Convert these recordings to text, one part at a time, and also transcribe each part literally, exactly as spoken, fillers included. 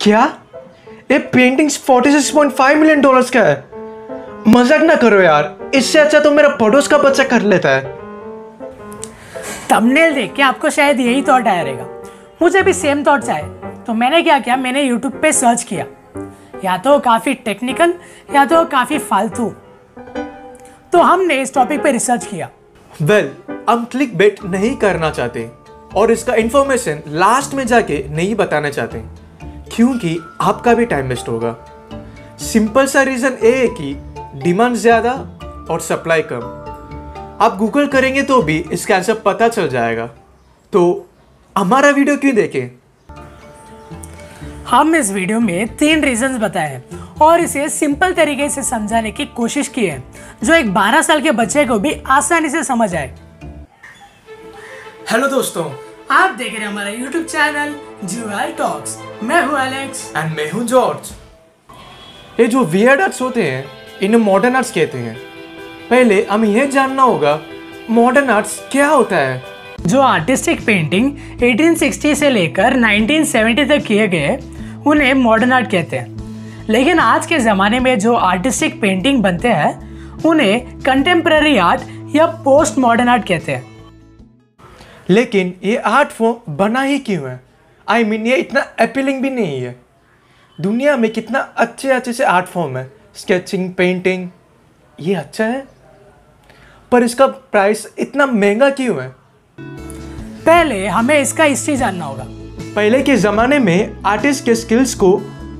क्या ये पेंटिंग छियालीस पॉइंट फाइव मिलियन डॉलर्स का है? मजाक ना करो यार, इससे अच्छा तो मेरा पड़ोस का बच्चा कर लेता है। थंबनेल देख के आपको शायद यही थॉट आया रहेगा, मुझे भी सेम थॉट्स आए। तो मैंने क्या किया, मैंने यूट्यूब पे सर्च किया, या तो काफ़ी टेक्निकल या तो काफ़ी फालतू। तो हमने इस टॉपिक पे रिसर्च किया। वेल well, हम क्लिक बेट नहीं करना चाहते और इसका इन्फॉर्मेशन लास्ट में जाके नहीं बताना चाहते, क्योंकि आपका भी टाइम वेस्ट होगा। सिंपल सा रीज़न ये है कि डिमांड ज़्यादा और सप्लाई कम। आप गूगल करेंगे तो भी इसका आंसर पता चल जाएगा। तो हमारा वीडियो क्यों देखें? हम इस वीडियो में तीन रीजंस बताए हैं और इसे सिंपल तरीके से समझाने की कोशिश की है, जो एक बारह साल के बच्चे को भी आसानी से समझ आए। हेलो दोस्तों, आप देख रहे हैं हमारा यूट्यूब चैनल जी टॉक्स। मैं हूँ एलेक्स एंड मैं हूँ जॉर्ज। ये जो वियर्ड आर्ट्स होते हैं इन्हें मॉडर्न आर्ट्स कहते हैं। पहले हमें यह जानना होगा मॉडर्न आर्ट्स क्या होता है। जो आर्टिस्टिक पेंटिंग अठारह सौ साठ से लेकर उन्नीस सौ सत्तर तक किए गए उन्हें मॉडर्न आर्ट कहते हैं। लेकिन आज के ज़माने में जो आर्टिस्टिक पेंटिंग बनते हैं उन्हें कंटेम्प्रेरी आर्ट या पोस्ट मॉडर्न आर्ट कहते हैं। लेकिन ये आर्ट फॉर्म बना ही क्यों है? आई I मीन mean, ये इतना अपीलिंग भी नहीं है। दुनिया में कितना अच्छे अच्छे से आर्ट फॉर्म है, स्केचिंग, पेंटिंग, ये अच्छा है, पर इसका प्राइस इतना महंगा क्यों है? पहले हमें इसका हिस्ट्री जानना होगा। पहले के ज़माने में आर्टिस्ट के स्किल्स को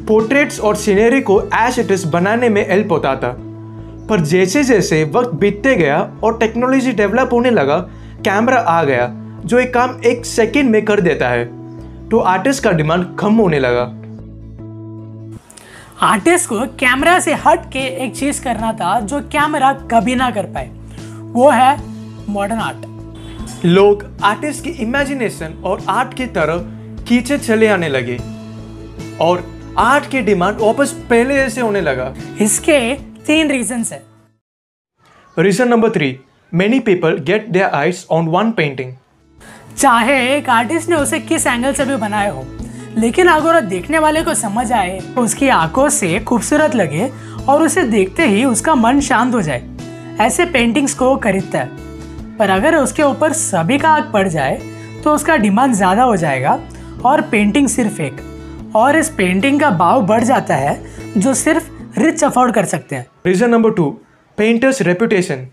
पोर्ट्रेट्स और सीनरी को एज इट इज बनाने में हेल्प होता था, पर जैसे जैसे वक्त बीतते गया और टेक्नोलॉजी डेवलप होने लगा, कैमरा आ गया जो एक काम एक सेकेंड में कर देता है, तो आर्टिस्ट का डिमांड कम होने लगा। आर्टिस्ट को कैमरा से हट के एक चीज़ करना था जो कैमरा कभी ना कर पाए, वो है मॉडर्न आर्ट। लोग आर्टिस्ट की इमेजिनेशन और आर्ट की तरफ खींचे चले आने लगे और आर्ट की डिमांड वापस पहले जैसे होने लगा। इसके तीन रीजंस है। Reason number three, many people get their eyes on one painting. चाहे एक आर्टिस्ट ने उसे किस एंगल से भी बनाया हो, लेकिन अगर देखने वाले को समझ आए, उसकी आंखों से खूबसूरत लगे और उसे देखते ही उसका मन शांत हो जाए, ऐसे पेंटिंग्स को खरीदता है। पर अगर उसके ऊपर सभी का आग पड़ जाए तो उसका डिमांड ज़्यादा हो जाएगा और पेंटिंग सिर्फ एक, और इस पेंटिंग का भाव बढ़ जाता है जो सिर्फ रिच अफोर्ड कर सकते हैं। Reason number two, painters reputation.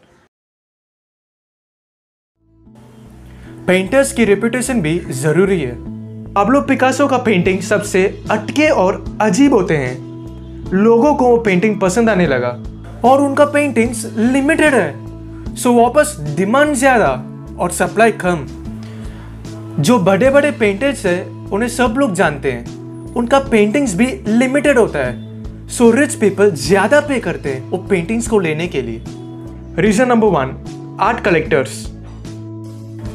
Painters की रेपुटेशन भी ज़रूरी है। पाब्लो पिकासो का पेंटिंग सबसे अटके और अजीब होते हैं। लोगों को वो पेंटिंग पसंद आने लगा और उनका पेंटिंग्स लिमिटेड है, सो वापस डिमांड ज़्यादा और सप्लाई कम। जो बड़े बड़े पेंटर्स हैं उन्हें सब लोग जानते हैं, उनका पेंटिंग्स भी लिमिटेड होता है, सो रिच पीपल ज़्यादा पे करते हैं वो पेंटिंग्स को लेने के लिए। Reason number one, art collectors.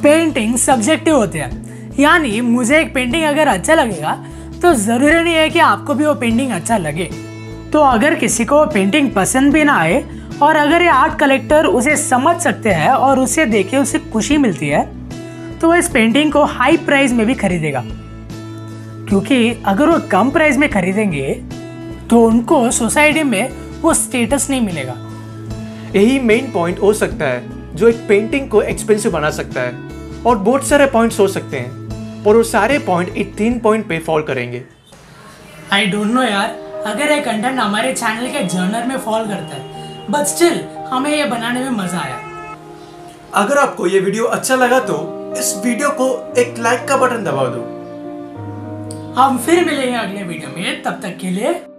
Painting subjective होते हैं, यानी मुझे एक पेंटिंग अगर अच्छा लगेगा तो ज़रूरी नहीं है कि आपको भी वो पेंटिंग अच्छा लगे। तो अगर किसी को पेंटिंग पसंद भी ना आए और अगर ये आर्ट कलेक्टर उसे समझ सकते हैं और उसे देखे उसे खुशी मिलती है, तो वह इस पेंटिंग को हाई प्राइस में भी खरीदेगा, क्योंकि अगर वो कम प्राइस में खरीदेंगे तो उनको सोसाइटी में वो स्टेटस नहीं मिलेगा। यही मेन पॉइंट हो सकता है जो एक पेंटिंग को एक्सपेंसिव बना सकता है, और बहुत सारे पॉइंट्स हो सकते हैं, और वो सारे पॉइंट एक तीन पॉइंट पे फॉल करेंगे। आई डोंट नो यार, अगर ये कंटेंट हमारे चैनल के जर्नल में फॉल करता है, बट स्टिल हमें ये बनाने में मज़ा आया। अगर आपको ये वीडियो अच्छा लगा तो इस वीडियो को एक लाइक का बटन दबा दो। हम फिर मिलेंगे अगले वीडियो में, तब तक के लिए।